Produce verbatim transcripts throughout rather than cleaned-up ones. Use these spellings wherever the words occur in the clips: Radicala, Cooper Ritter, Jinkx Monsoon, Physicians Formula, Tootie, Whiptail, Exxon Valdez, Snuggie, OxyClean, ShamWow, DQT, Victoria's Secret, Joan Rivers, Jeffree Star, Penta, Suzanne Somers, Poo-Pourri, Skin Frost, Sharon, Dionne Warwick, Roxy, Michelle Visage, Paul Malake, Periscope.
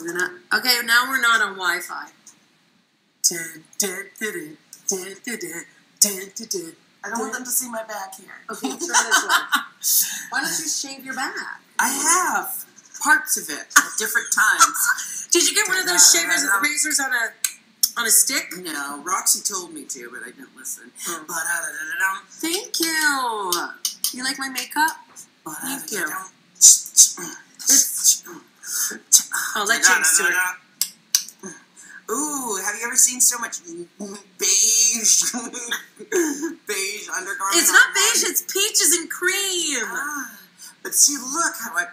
I'm gonna, okay, now we're not on Wi-Fi. I don't want them to see my back here. Okay, try this one. Why don't you shave your back? I have parts of it at different times. Did you get one of those shavers and razors on a on a stick? No, Roxy told me to, but I didn't listen. Thank you. You like my makeup? Thank you. It's, I'll let you do it. Ooh, have you ever seen so much beige, beige undergarments? It's not beige, it's peaches and cream. Ah, but see, look how I,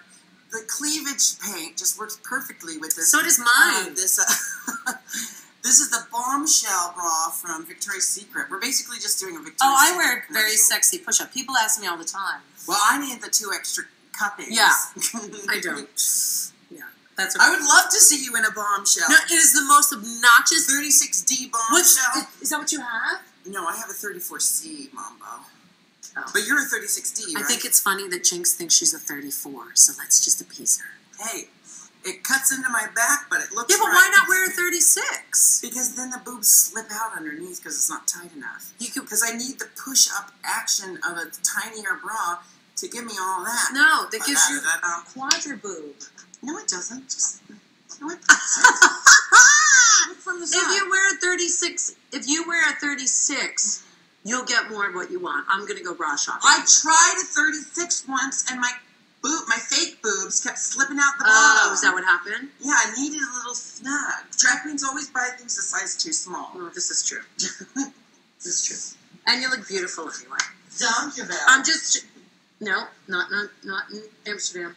the cleavage paint just works perfectly with this. So does mine. Uh, this, uh, this is the bombshell bra from Victoria's Secret. We're basically just doing a Victoria's Secret. Oh, I wear commercial. Very sexy push-up. People ask me all the time. Well, I need the two extra cuppings. Yeah, I don't. That's I would love to see you in a bombshell. No, it is the most obnoxious thirty-six D bombshell. Is, is that what you have? No, I have a thirty-four C, Mambo. Oh. But you're a thirty-six D, right? I think it's funny that Jinkx thinks she's a thirty-four, so let's just appease her. Hey, it cuts into my back, but it looks yeah, but right. Why not wear a thirty-six? Because then the boobs slip out underneath because it's not tight enough. You could, because I need the push-up action of a tinier bra to give me all that. No, that but gives that, you that, uh, quadra boob. No, it doesn't. Just, no, it doesn't. From the side. If you wear a thirty-six, if you wear a thirty-six, you'll get more of what you want. I'm gonna go bra shopping. I tried a thirty-six once, and my boob, my fake boobs, kept slipping out the bottom. Oh, is that what happened? Yeah, I needed a little snug. Drag queens always buy things a size too small. No, this is true. This is true. And you look beautiful anyway. Amsterdam. I'm just no, not not not in Amsterdam.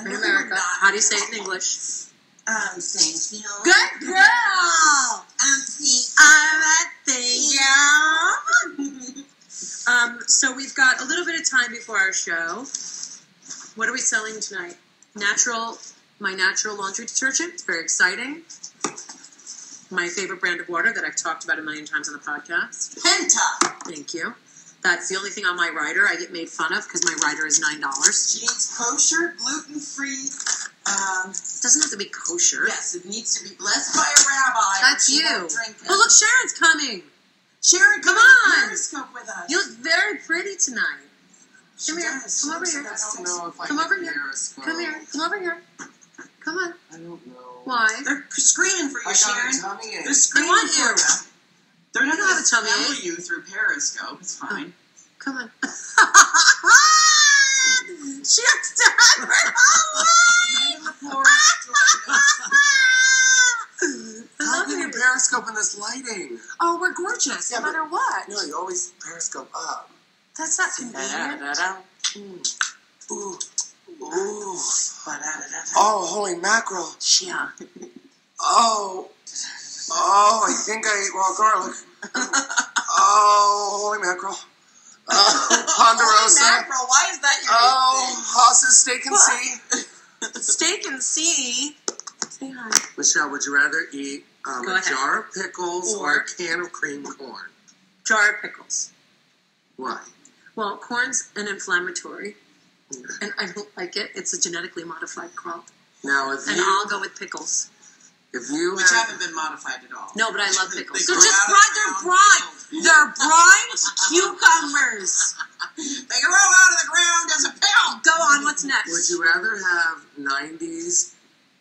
In America. How do you say it in English? Um, thank you. Good girl! Um, thank you. Um, so we've got a little bit of time before our show. What are we selling tonight? Natural, my natural laundry detergent. It's very exciting. My favorite brand of water that I've talked about a million times on the podcast. Penta! Thank you. That's the only thing on my rider I get made fun of because my rider is nine dollars. She needs kosher, gluten-free. Um, it doesn't have to be kosher. Yes, it needs to be blessed by a rabbi. That's you. Oh, look, Sharon's coming. Sharon, come on. Periscope with us. You look very pretty tonight. She come here. Does. Come over here. I don't know if I come over here. Periscope. Come here. Come over here. Come on. I don't know. Why? They're screaming for you, I Sharon. They're screaming want for you. you. They're not going to tell you through Periscope. It's fine. Oh, come on. She has to have her whole life. How can you Periscope in this lighting? Oh, we're gorgeous, yeah, no matter what. No, you always Periscope up. That's not convenient. Da, da, da, da. Mm. Ooh. Ooh. Da, da, da, da. Oh, holy mackerel. Yeah. Oh. Oh, I think I ate raw garlic. Oh, holy mackerel. Oh, Ponderosa. Holy mackerel, why is that your oh, thing? Haas's Steak and Sea. Steak and Sea? Say hi. Michelle, would you rather eat um, a ahead. jar of pickles or, or a can of cream corn? Jar of pickles. Why? Well, corn's an inflammatory, yeah. And I don't like it. It's a genetically modified crop. Now, if and you... I'll go with pickles. If you Which have, haven't been modified at all. No, but I love pickles. They're just brine. They're brine. They're brined cucumbers. They grow out of the ground as a pill. Go on. What's next? Would you rather have nineties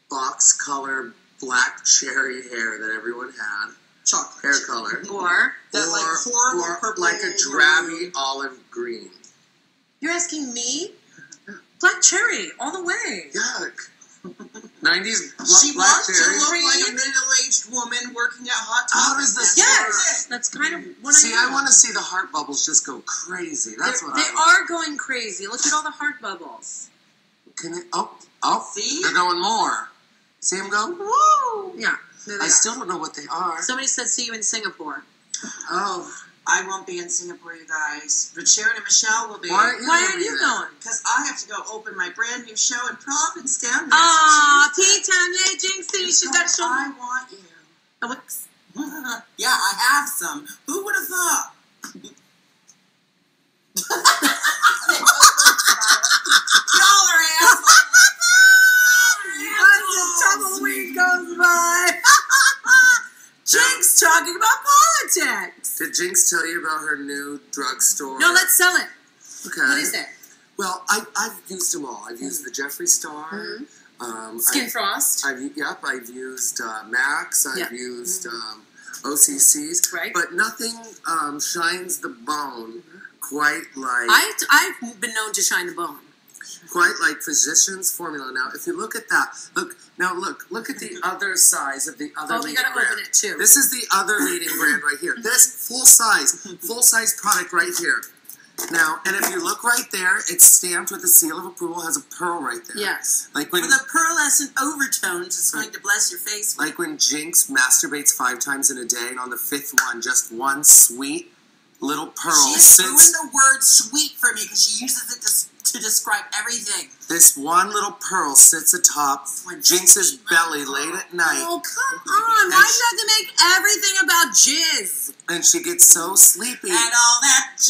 box color black cherry hair that everyone had, chocolate hair color, or that like horrible or purple, like a drabby olive green? You're asking me? Black cherry all the way. Yuck. nineties She wants to look like a middle-aged woman working at Hot Topic. Yes, that's kind of what I See, I want to see the heart bubbles just go crazy. That's They're, what They I are going crazy. Look at all the heart bubbles. Can it, oh, oh, see? They're going more. See them go? Woo! Yeah. I are. still don't know what they are. Somebody said, see you in Singapore. Oh. I won't be in Singapore, you guys. But Sharon and Michelle will be. Why aren't you, Why aren't you going? Because I have to go open my brand new show in Providence down there. Aw, P-Town, yay, Jinkx, she's got a show. I want you. Oh, yeah, I have some. Who would have thought? Y'all are assholes. Y'all are assholes. Jinkx tell you about her new drugstore? No, let's sell it. Okay. What is that? Well, I, I've used them all. I've used mm. the Jeffree Star. Mm-hmm. Um, Skin I've, Frost. I've, yep, I've used uh, Max. I've yep. used um, O C Cs. Right. But nothing um, shines the bone quite like... I, I've been known to shine the bone. Quite like Physicians Formula. Now, if you look at that, look, now look, look at the other size of the other oh, leading brand. Oh, we got to open it too. This is the other leading brand right here. This full size, full size product right here. Now, and if you look right there, it's stamped with the seal of approval, has a pearl right there. Yes. Like when, with a pearlescent overtones, it's going to bless your face. Like when Jinkx masturbates five times in a day, and on the fifth one, just one sweet little pearl. She's sits, doing the word sweet for me, because she uses it to, to describe everything. This one little pearl sits atop Jinx's belly late at night. Oh, come on. Why do you have to make everything about jizz? And she gets so sleepy. And all that jizz.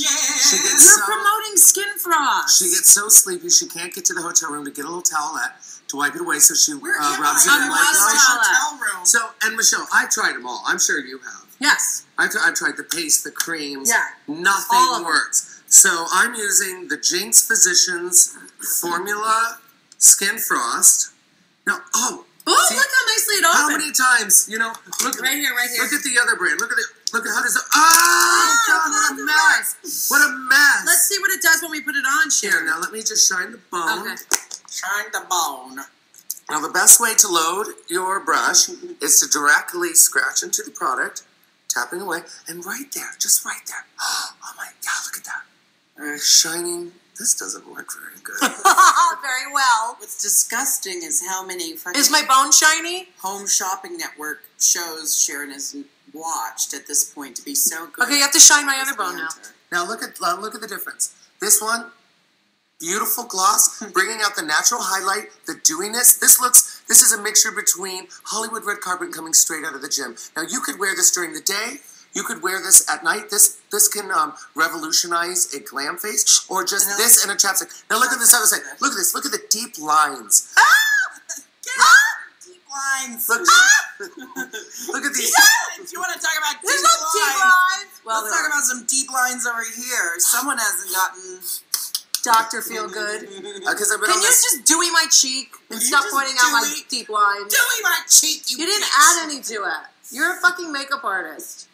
She gets You're so, promoting Skin Frost. She gets so sleepy she can't get to the hotel room to get a little towelette to wipe it away. So she uh, rubs it in like hotel room. So, and Michelle, I've tried them all. I'm sure you have. Yes. I've, I've tried the paste, the creams. Yeah. Nothing works. So I'm using the Jinkx Physicians Formula Skin Frost. Now, oh. Oh, see, look how nicely it opens. How many times, you know, look right here, right here. Look at the other brand. Look at it. Look at how does it. Oh, oh God, what a mess. mess. What a mess. Let's see what it does when we put it on, Sharon. Now, let me just shine the bone. Okay. Shine the bone. Now, the best way to load your brush is to directly scratch into the product, tapping away, and right there, just right there. Oh, my God, look at that. Uh, shining. This doesn't work very good. Very well. What's disgusting is how many fucking... Is my bone shiny? Home Shopping Network shows Sharon has watched at this point to be so good. Okay, you have to shine my other bone now. Now look at look at the difference. This one, beautiful gloss, bringing out the natural highlight, the dewiness. This looks... This is a mixture between Hollywood red carpet coming straight out of the gym. Now you could wear this during the day. You could wear this at night. This this can um, revolutionize a glam face, or just and this and a chapstick. Now look at this other side. Look at this. Look at the deep lines. Ah! Get ah! Deep lines. Look, ah! Look at these. Yeah! Do you want to talk about deep, lines? deep lines? Well, let's talk are. about some deep lines over here. Someone hasn't gotten Doctor Feelgood. uh, I've been can you this... just dewy my cheek and stop pointing dewy, out my deep lines? Dewy my cheek. You, you didn't add any to it. You're a fucking makeup artist.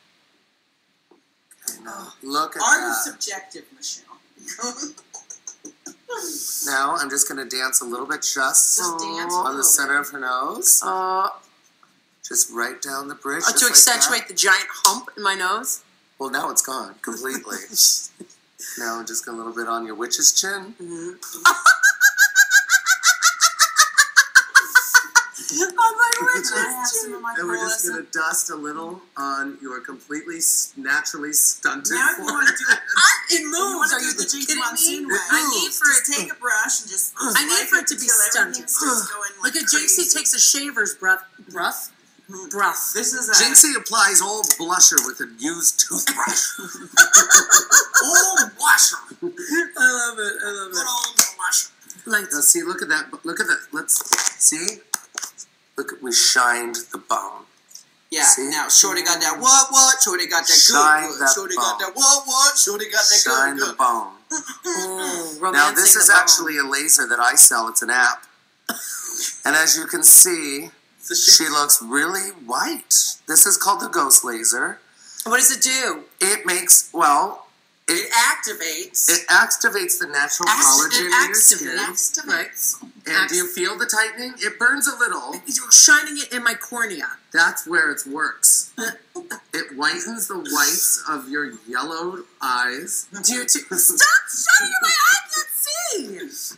Oh, look at that. Are you subjective, Michelle? Now I'm just going to dance a little bit just, just dance on the center bit. of her nose. Uh, just right down the bridge. Uh, to like accentuate that. the giant hump in my nose? Well, now it's gone completely. Now I'm just going a little bit on your witch's chin. Mm-hmm. And we're just going to dust a little on your completely naturally stunted now form. Now you want to do it. I, it moves. Are you the Jinkx Monsoon way? I need for it to take a brush and just... I need for it to be stunted. Like a Jinxie takes a shaver's breath. Breath? Breath. This is a... Jinxie applies old blusher with a used toothbrush. Old blusher. I love it. I love it. Good old blusher. Like, now see, look at that. Look at that. Let's... See? Look, we shined the bone. Yeah, See? now Shorty got that what, what? Shorty got that Shine good, good. That Shorty bone. got that what, what? Shorty got that Shine good, good. Shine the bone. Oh, now, this is actually a laser that I sell. It's an app. And as you can see, she looks really white. This is called the Ghost Laser. What does it do? It makes, well... It, it activates. It activates the natural Act collagen in your skin. It activates. Right? And Act do you feel the tightening? It burns a little. You're shining it in my cornea. That's where it works. It whitens the whites of your yellowed eyes. Do you Stop shining in my eye! I can't see!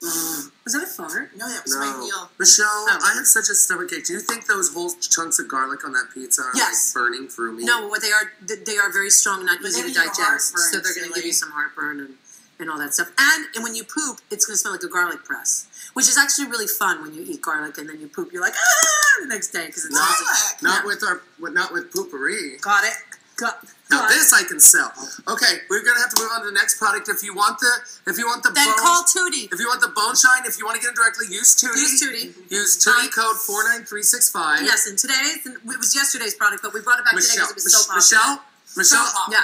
Uh, was that a fart? No, that was no. my heel. Michelle, oh. I have such a stomachache. Do you think those whole chunks of garlic on that pizza are yes. like burning through me? No, what they are, they are very strong and not easy to digest. So they're going to give you some heartburn and... and all that stuff. And, and when you poop, it's going to smell like a garlic press, which is actually really fun when you eat garlic and then you poop. You're like, ah, the next day because it's not, like, not yeah. with our, not with Poo-Pourri. Got it. Got, got now this I can sell. Okay, we're going to have to move on to the next product. If you want the, if you want the, then bone, call Tootie. If you want the bone shine, if you want to get it directly, use Tootie. Use Tootie. Use Tootie Nine. code four nine three six five. Yes, and today it was yesterday's product, but we brought it back Michelle, today because it was so popular. Michelle. Michelle, yeah.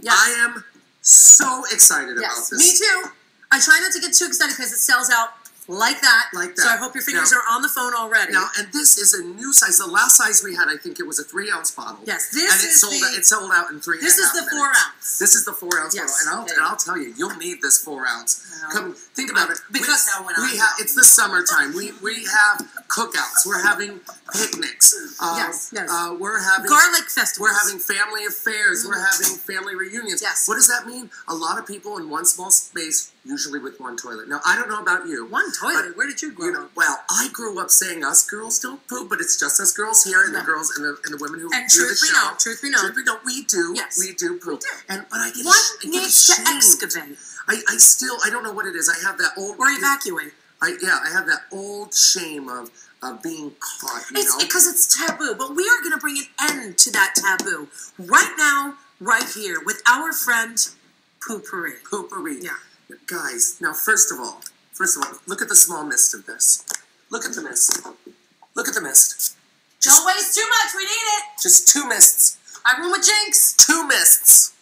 Yes. I am so excited yes. about this. Me too. I try not to get too excited because it sells out like that. Like that. So I hope your fingers now, are on the phone already. Now, and this is a new size. The last size we had, I think it was a three ounce bottle. Yes, this and it is sold the... Out, it sold out in three This and a half is the minutes. four ounce. This is the four ounce yes. bottle. And I'll, and I'll tell you, you'll need this four ounce. No. Come, think about I, it. Because we, now when we ha It's the summertime. we, we have cookouts. We're having picnics. Uh, yes, yes. Uh, we're having... Garlic festivals. We're having family affairs. Mm. We're having family reunions. Yes. What does that mean? A lot of people in one small space, usually with one toilet. Now, I don't know about you. One toilet? But, where did you grow you know, up? Well, I grew up saying us girls don't poop, but it's just us girls here and yeah. the girls and the, and the women who and do the show. And truth we know, truth we know. We do. Yes. We do poop. We do. And, but I get One I get needs ashamed. to excavate. I, I still, I don't know what it is. I have that old... Or evacuate. I, yeah, I have that old shame of... Of being caught, you it's, know? Because it's taboo, but we are going to bring an end to that taboo right now, right here, with our friend Poo-Pourri. Poo-Pourri. Yeah. Guys, now, first of all, first of all, look at the small mist of this. Look at the mist. Look at the mist. Just, don't waste too much. We need it. Just two mists. I room with Jinkx. Two mists.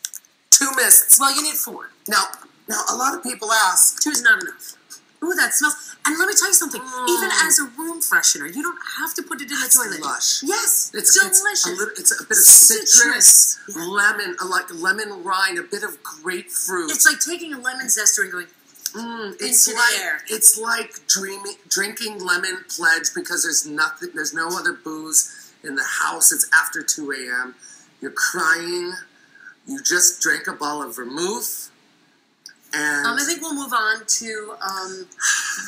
Two mists. Well, you need four. Now, now, a lot of people ask. Two is not enough. Ooh, that smells. And let me tell you something. Mm. Even as a room freshener, you don't have to put it in That's the toilet. Lush. Yes, it's, it's delicious. A little, it's a bit of citrus, citrus. Yeah. lemon, a, like lemon rind, a bit of grapefruit. It's like taking a lemon zester and going mm, it's into like, the air. It's like dreaming, drinking lemon pledge because there's nothing, there's no other booze in the house. It's after two A M You're crying. You just drank a bottle of vermouth. And um, I think we'll move on to um,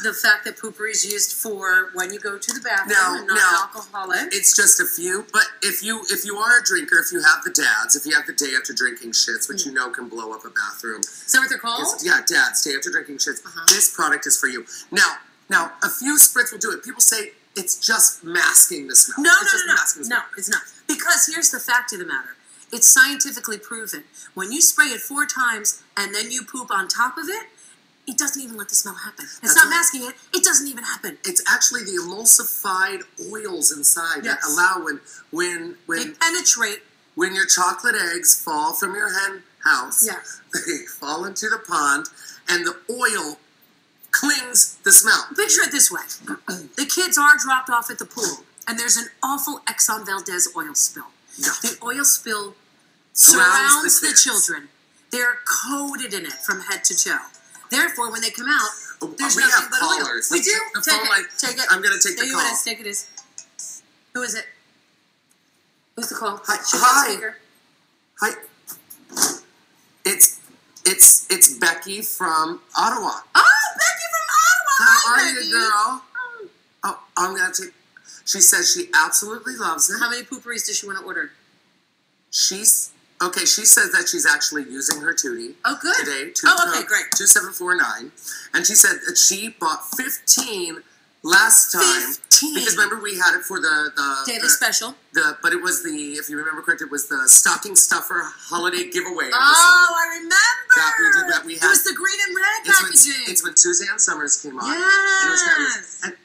the fact that Poo-Pourri is used for when you go to the bathroom now, and not now, alcoholic. It's just a few, but if you if you are a drinker, if you have the dads, if you have the day after drinking shits, which mm. you know can blow up a bathroom. Is that what they're called? Yeah, dads, day after drinking shits. Uh-huh. This product is for you. Now, now a few spritz will do it. People say it's just masking the smell. No, it's no, just no, masking no, the smell. No, it's not. Because here's the fact of the matter. It's scientifically proven. When you spray it four times and then you poop on top of it, it doesn't even let the smell happen. It's That's not masking it. It doesn't even happen. It's actually the emulsified oils inside yes. that allow when when when they penetrate when your chocolate eggs fall from your hen house. Yes. They fall into the pond and the oil clings the smell. Picture it this way. The kids are dropped off at the pool and there's an awful Exxon Valdez oil spill. Yeah. The oil spill surrounds the, the children. They're coated in it from head to toe. Therefore, when they come out, oh, there's we nothing have but oil. We do? The take, phone it. Line. take it. I'm going to take there the call. There you is. Take it is. Who is it? Who's the call? Hi. Hi. Hi. It's, it's, it's Becky from Ottawa. Oh, Becky from Ottawa. How Hi, are Becky. you, girl? Oh, oh I'm going to take... She says she absolutely loves it. How many Poo-Pourris does she want to order? She's okay. She says that she's actually using her tootie. Oh, good. Today, two, oh, okay, great. Two seven four nine, and she said that she bought fifteen last time. Fifteen. Because remember we had it for the the daily the, special. The but it was the if you remember correctly, it was the stocking stuffer holiday giveaway. Oh, I remember. That we did that. We had. It was the green and red it's packaging. When, it's when Suzanne Somers came on. Yes. And it was fabulous. And,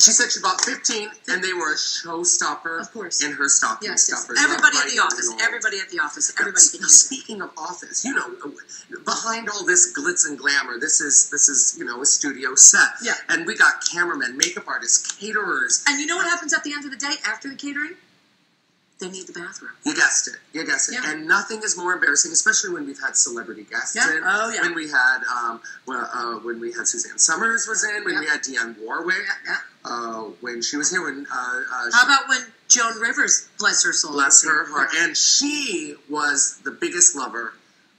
she said she bought fifteen, and they were a showstopper of course. in her stocking yes, yes. stuffers. Everybody at the office. Everybody at the office. Everybody can use it. Speaking of office, you know, behind all this glitz and glamour, this is, this is you know, a studio set. Yeah. And we got cameramen, makeup artists, caterers. And you know what happens at the end of the day after the catering? They need the bathroom. You guessed it. You guessed it. Yeah. And nothing is more embarrassing, especially when we've had celebrity guests yeah. in. Oh, yeah. When we had, um, well, uh, when we had Suzanne Somers was in. When yeah. we had Dionne Warwick. Yeah. Yeah. Uh, when she was here. When. Uh, uh, How about when Joan Rivers, bless her soul. Bless her heart. Yeah. And she was the biggest lover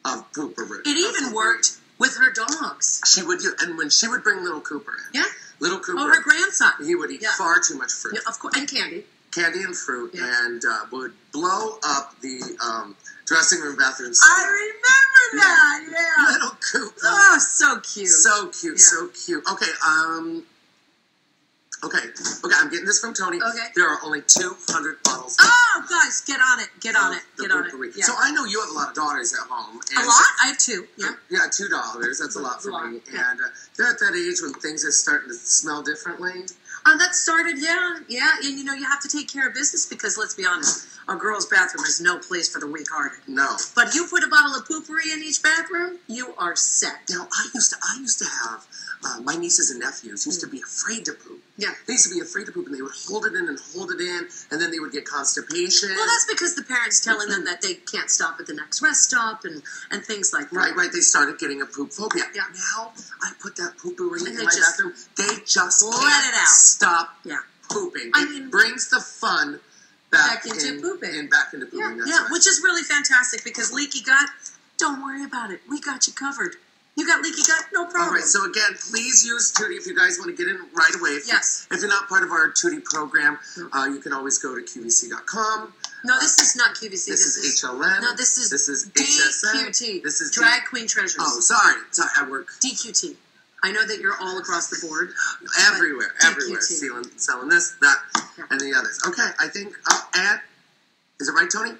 of Poo-Pourri. It even Poo-Pourri. worked with her dogs. She would, and when she would bring little Cooper in. Yeah. Little Cooper. Oh, her grandson. He would eat yeah. far too much fruit. Yeah, of course. And candy. Candy and fruit, yeah. and uh, would blow up the um, dressing room, bathroom. Sink. I remember that. Yeah, yeah. Little Cooper. Oh, so cute. So cute. Yeah. So cute. Okay. Um. Okay. Okay. I'm getting this from Tony. Okay. There are only two hundred bottles. Oh, guys, get on it. Get on it. Get on it. Yeah. So I know you have a lot of daughters at home. And a lot. I have two. Yeah. Uh, yeah, two daughters. That's a lot for a lot. me. Yeah. And uh, they're at that age when things are starting to smell differently. Uh, that started, yeah, yeah. And, you know, you have to take care of business because, let's be honest, a girl's bathroom is no place for the weak-hearted. No. But you put a bottle of Poo-Pourri in each bathroom, you are set. Now, I used to, I used to have, uh, my nieces and nephews used mm. to be afraid to poop. Yeah. They used to be afraid to poop, and they would hold it in and hold it in, and then they would get constipation. Well, that's because the parents telling them that they can't stop at the next rest stop and, and things like that. Right, right. They started getting a poop phobia. Yeah. Now, I put that poo-poo in, in my just, bathroom. They just let can't it out. Stop yeah. pooping. I it mean, brings the fun back, back into in, pooping. And back into pooping. Yeah, yeah. Right. Which is really fantastic because leaky gut, don't worry about it. We got you covered. You got leaky gut? No problem. All right, so again, please use Tootie if you guys want to get in right away. If yes. You, if you're not part of our Tootie program, uh, you can always go to Q V C dot com. No, this is not Q V C. This, this is, is H L N. No, this is, this is D Q T. This is Drag D Queen Treasures. Oh, sorry. Sorry, I work. D Q T. I know that you're all across the board. Everywhere, everywhere. Selling, selling this, that, yeah. and the others. Okay, I think I'll add. Is it right, Tony?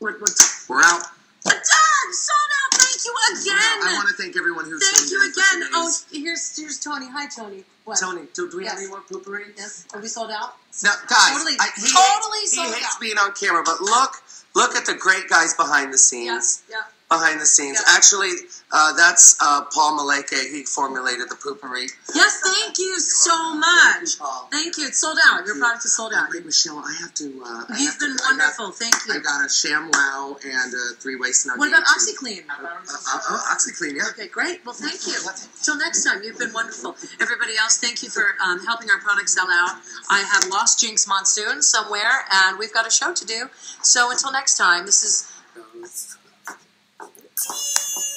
What, what? We're out. We're done! Sold out! Thank you again! Well, I want to thank everyone who's Thank you again! Oh, here's here's Tony. Hi, Tony. What? Tony, do, do we yes. have any more Poo-Pourri? Yes. Are we sold out? No, guys. Totally, I, he totally hates, sold out. He hates out. being on camera, but look, look at the great guys behind the scenes. Yeah, yeah. Behind the scenes. Yeah. Actually, uh, that's uh, Paul Malake. He formulated the Poo-Pourri. Yes, thank you You're so welcome. much. Thank you, Paul. Thank you. It's sold out. Thank Your you. product is sold out. Oh, wait, Michelle, I have to... Uh, You've have been to, wonderful. Got, thank you. I got a ShamWow and a three-way snuggie. What about OxyClean? Uh, uh, oh, OxyClean, yeah. Okay, great. Well, thank you. Till next time. You've been wonderful. Everybody else, thank you for um, helping our product sell out. I have lost Jinkx Monsoon somewhere, and we've got a show to do. So until next time, this is... Jeez.